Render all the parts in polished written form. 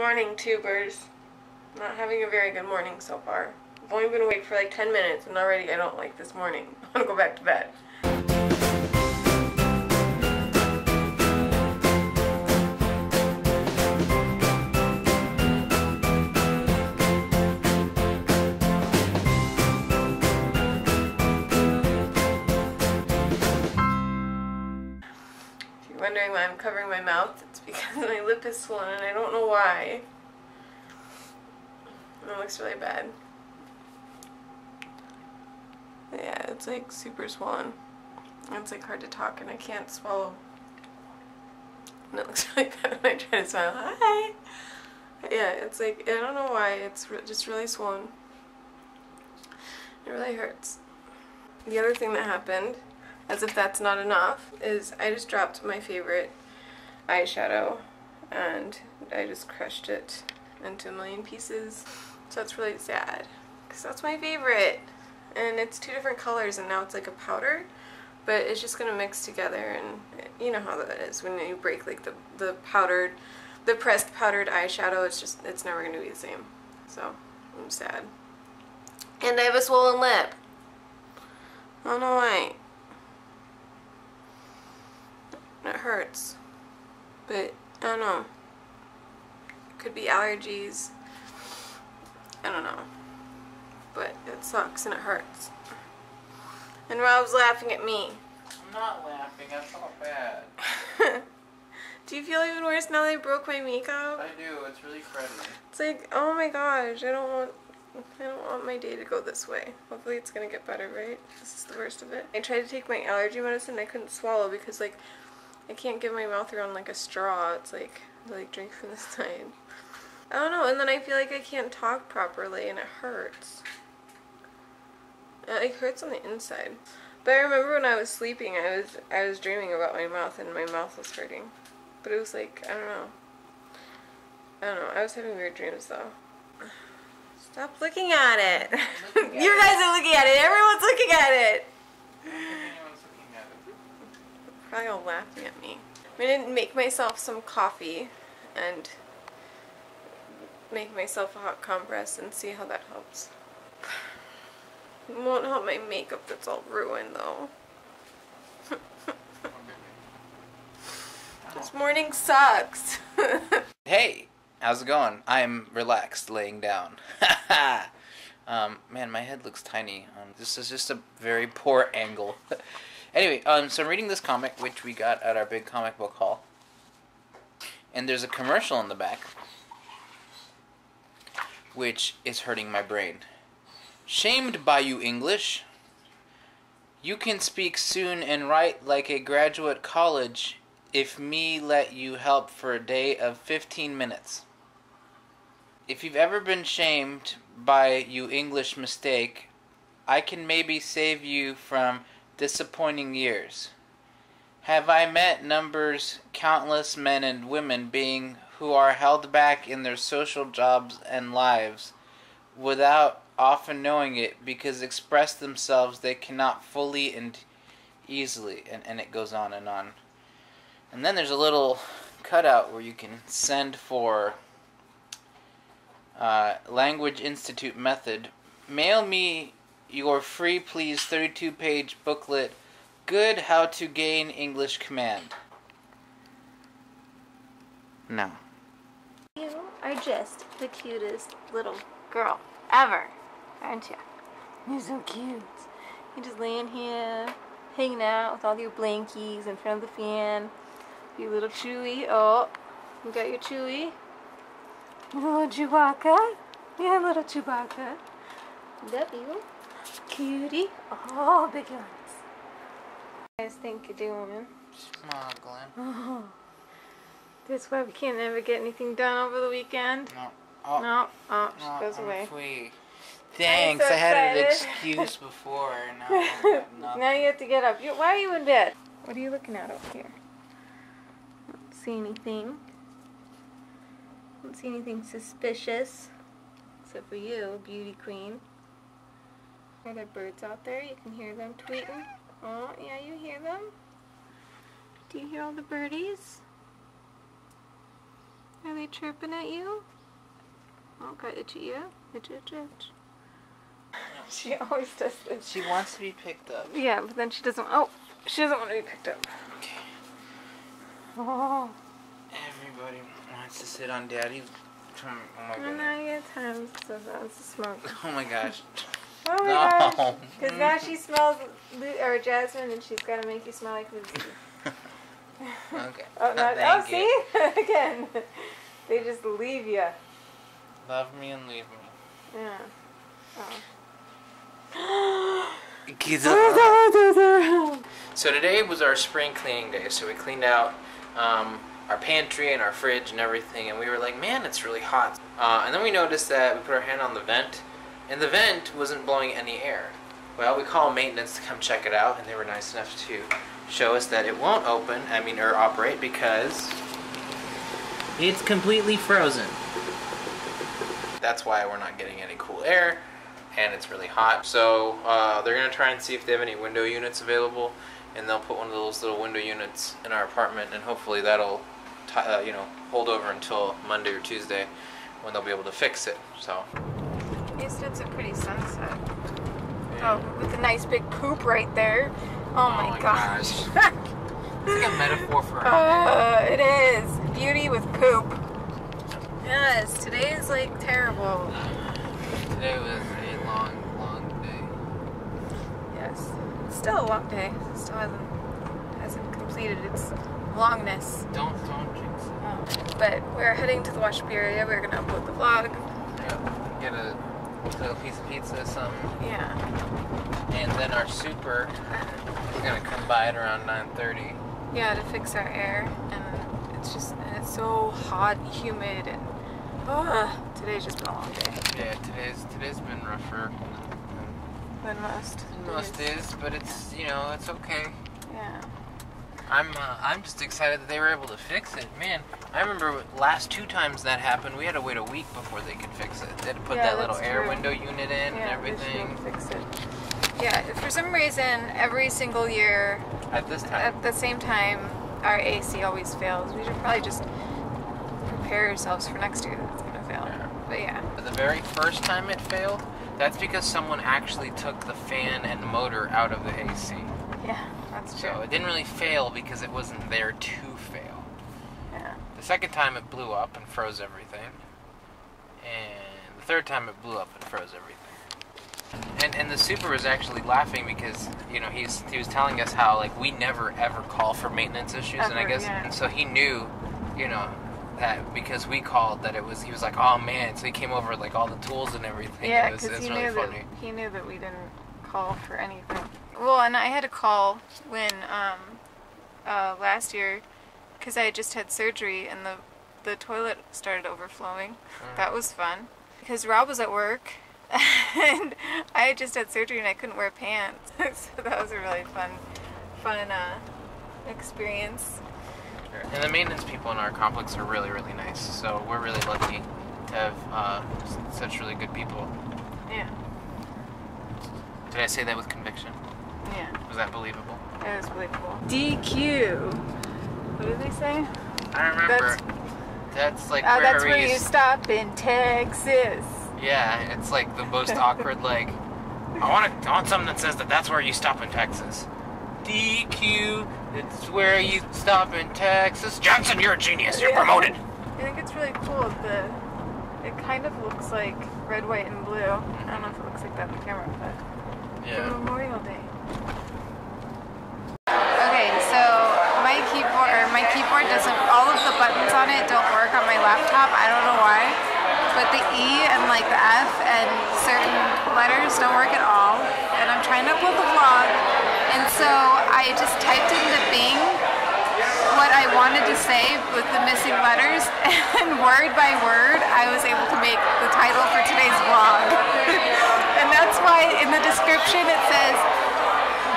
morning, tubers. I'm not having a very good morning so far. I've only been awake for like 10 minutes and already I don't like this morning. I want to go back to bed. Wondering why I'm covering my mouth, it's because my lip is swollen and I don't know why. It looks really bad. Yeah, it's like super swollen. It's like hard to talk and I can't swallow. And it looks really bad when I try to smile. Hi! Yeah, it's like, I don't know why, it's just really swollen. It really hurts. The other thing that happened, as if that's not enough, is I just dropped my favorite eyeshadow and I just crushed it into a million pieces. So that's really sad because that's my favorite and it's two different colors and now it's like a powder, but it's just gonna mix together. And you know how that is when you break like the pressed powdered eyeshadow, it's never gonna be the same. So I'm sad and I have a swollen lip. I don't know why. It hurts, but I don't know, it could be allergies, I don't know, but it sucks and it hurts. And Rob's laughing at me. I'm not laughing, I felt bad. Do you feel even worse now that I broke my makeup? I do, it's really crummy. It's like, oh my gosh, I don't want my day to go this way. Hopefully it's gonna get better, right? This is the worst of it. I tried to take my allergy medicine, I couldn't swallow because like I can't get my mouth around like a straw. It's like I like drink from the side. I don't know, and then I feel like I can't talk properly and it hurts. It hurts on the inside. But I remember when I was sleeping, I was dreaming about my mouth and my mouth was hurting. But it was like, I don't know. I was having weird dreams though. Stop looking at it. You guys are looking at it. Everyone's looking at it. Probably all laughing at me. I'm gonna make myself some coffee and make myself a hot compress and see how that helps. It won't help my makeup that's all ruined though. This morning sucks. Hey, how's it going? I'm relaxed laying down. Man, my head looks tiny. This is just a very poor angle. Anyway, so I'm reading this comic, which we got at our big comic book haul. And there's a commercial in the back, which is hurting my brain. Shamed by you, English. You can speak soon and write like a graduate college if me let you help for a day of 15 minutes. If you've ever been shamed by you English mistake, I can maybe save you from disappointing years. Have I met numbers, countless men and women being who are held back in their social jobs and lives without often knowing it because express themselves they cannot fully and easily, and it goes on and on. And then there's a little cutout where you can send for Language Institute method. Mail me your free, please, 32-page booklet, Good How to Gain English Command. No. You are just the cutest little girl ever, aren't you? You're so cute. You're just laying here, hanging out with all your blankies in front of the fan. Your little Chewy. Oh, you got your Chewy. Your little Chewbacca. Yeah, little Chewbacca. Love you. Cutie. Oh, big ones. What do you guys think you're doing? Smuggling. Oh. That's why we can't ever get anything done over the weekend. No. Oh. No. Oh, she goes away. Free. Thanks. So I had an excuse before. Now you have to get up. Why are you in bed? What are you looking at over here? I don't see anything. I don't see anything suspicious. Except for you, beauty queen. Are there birds out there? You can hear them tweeting. Oh, yeah, you hear them? Do you hear all the birdies? Are they chirping at you? Oh, got itchy ear. Itch, itch, itch. She always does this. She wants to be picked up. Yeah, but then she doesn't. Oh, she doesn't want to be picked up. Okay. Oh. Everybody wants to sit on Daddy's. Oh my goodness. I get time to smoke. Oh my gosh. Oh my gosh. Because now she smells or Jasmine, and she's got to make you smell like Lucy. Okay. Oh, no, oh see? Again. They just leave you. Love me and leave me. Yeah. Oh. So today was our spring cleaning day. So we cleaned out our pantry and our fridge and everything. And we were like, man, it's really hot. And then we noticed that we put our hand on the vent. And the vent wasn't blowing any air. Well, we called maintenance to come check it out. And they were nice enough to show us that it won't open, or operate, because it's completely frozen. That's why we're not getting any cool air, and it's really hot. So they're gonna try and see if they have any window units available, and they'll put one of those little window units in our apartment, and hopefully that'll you know, hold over until Monday or Tuesday when they'll be able to fix it. So at least it's a pretty sunset. Yeah. Oh, with a nice big poop right there. Oh my gosh. It's like a metaphor for our day. It is. Beauty with poop. Yes, today is like terrible. Today was a long, long day. Yes. It's still a long day. It still hasn't completed its longness. Don't jinx it. Oh. But we're heading to the wash-up area. We're going to upload the vlog. Yeah. Get a little piece of pizza or something. Yeah. And then our super... We're gonna come by at around 9:30. Yeah, to fix our air, and it's so hot, and humid, and today's just been a long day. Yeah, today's been rougher than most days, but it's it's okay. Yeah. I'm just excited that they were able to fix it. Man, I remember last two times that happened, we had to wait a week before they could fix it. They had to put that little air window unit in and everything. They fix it. Yeah, for some reason, every single year, at the same time, our AC always fails. We should probably just prepare ourselves for next year that it's going to fail. Yeah. But yeah. The very first time it failed, that's because someone actually took the fan and motor out of the AC. Yeah, that's true. So it didn't really fail because it wasn't there to fail. Yeah. The second time it blew up and froze everything. And the third time it blew up and froze everything. And the super was actually laughing because he was telling us how we never ever call for maintenance issues ever, and I guess and so he knew that because we called that he was like, oh man, so he came over with all the tools and everything. Yeah, because he really knew funny. That he knew that we didn't call for anything. Well, and I had a call when last year because I just had surgery and the toilet started overflowing. That was fun because Rob was at work. And I just had surgery and I couldn't wear pants, so that was a really fun experience. And the maintenance people in our complex are really, really nice, so we're really lucky to have such really good people. Yeah. Did I say that with conviction? Yeah. Was that believable? It was believable. DQ. What did they say? I remember. That's like that's where you stop in Texas. Yeah, it's like the most awkward, I want something that says that's where you stop in Texas. DQ, it's where you stop in Texas. Johnson, you're a genius. You're promoted. I think it's really cool. It kind of looks like red, white, and blue. I don't know if it looks like that on the camera, but for Memorial Day. Okay, so my keyboard doesn't, all of the buttons on it don't work on my laptop. I don't know why. But the E and the F and certain letters don't work at all, and I'm trying to upload the vlog, and so I just typed into Bing what I wanted to say with the missing letters, and word by word I was able to make the title for today's vlog. And that's why in the description it says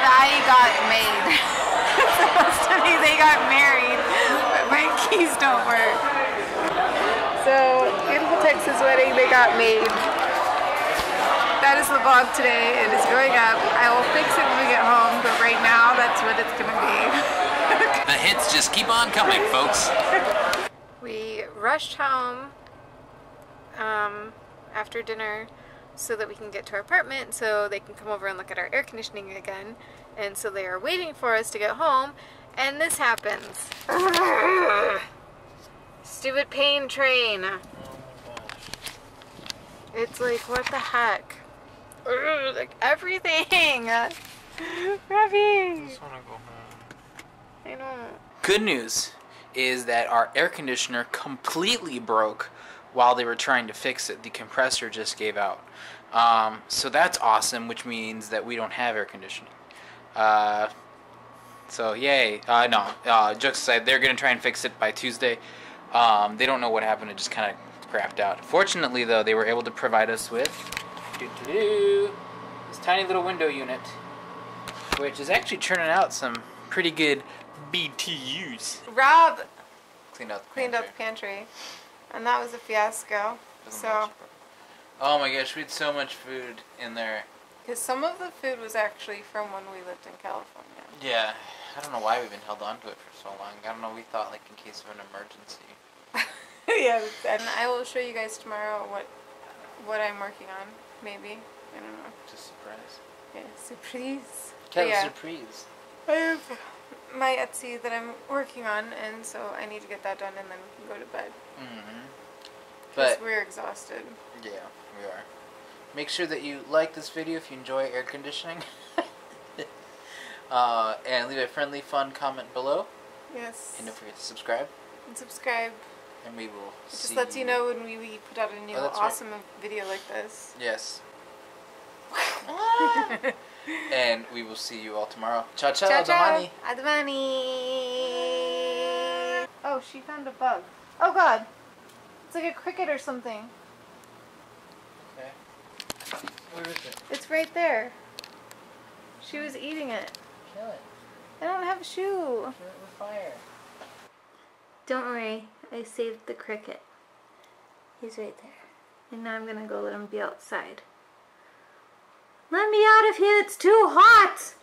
"Thy got made." It's supposed to be "They got married," but my keys don't work. So, beautiful Texas wedding, they got made. That is the vlog today. It is going up. I will fix it when we get home, but right now, that's what it's going to be. The hits just keep on coming, folks. We rushed home after dinner so that we can get to our apartment so they can come over and look at our air conditioning again. And so they are waiting for us to get home, and this happens. Stupid pain train. It's like, what the heck? Like everything. Robbie. I just want to go home. I know. Good news is that our air conditioner completely broke while they were trying to fix it. The compressor just gave out. So that's awesome, which means that we don't have air conditioning. So yay. No, jokes aside, they're going to try and fix it by Tuesday. They don't know what happened. It just kind of crapped out. Fortunately, though, they were able to provide us with this tiny little window unit, which is actually churning out some pretty good BTUs. Rob cleaned out the pantry, and that was a fiasco. So, oh my gosh, we had so much food in there. Because some of the food was actually from when we lived in California. Yeah, I don't know why we've been held on to it for so long. I don't know. We thought like in case of an emergency. Yeah, and I will show you guys tomorrow what I'm working on. Maybe, I don't know. Just surprise. Yeah, surprise. Yeah. Surprise. I have my Etsy that I'm working on, and so I need to get that done, and then we can go to bed. Mm-hmm. But we're exhausted. Yeah, we are. Make sure that you like this video if you enjoy air conditioning. And leave a friendly, fun comment below. Yes. And don't forget to subscribe. And subscribe. And we will see. It just lets you know when we put out a new awesome video like this. Yes. And we will see you all tomorrow. Ciao, ciao, ciao, ciao. Admani. Oh, she found a bug. Oh, God. It's like a cricket or something. Okay. Where is it? It's right there. She was eating it. Kill it. I don't have a shoe. Kill it with fire. Don't worry. I saved the cricket. He's right there. And now I'm going to go let him be outside. Let me out of here! It's too hot!